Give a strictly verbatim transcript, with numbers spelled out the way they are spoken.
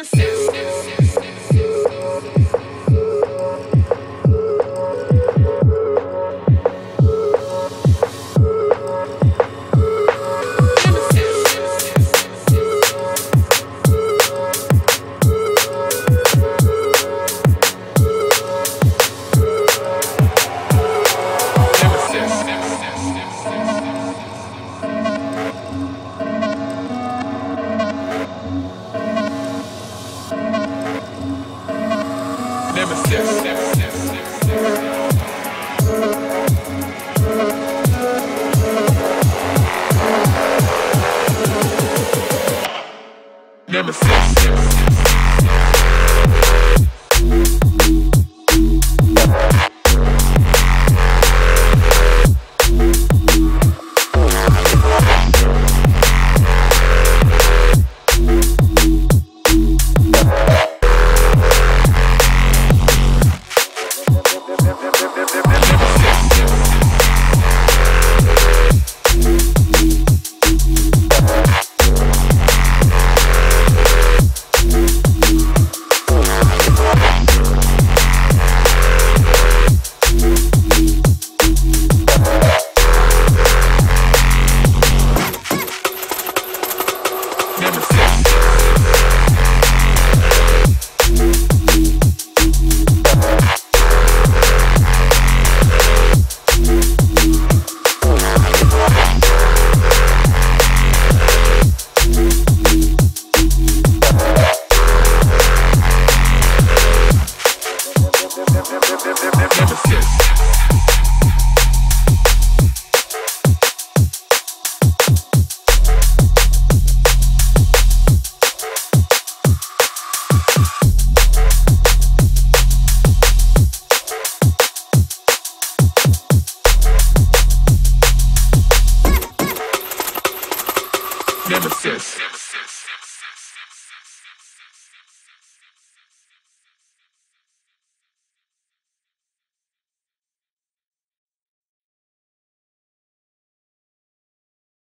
Nemesis. Nemesis, Nemesis, Nemesis. Nemesis, Nemesis. Nemesis.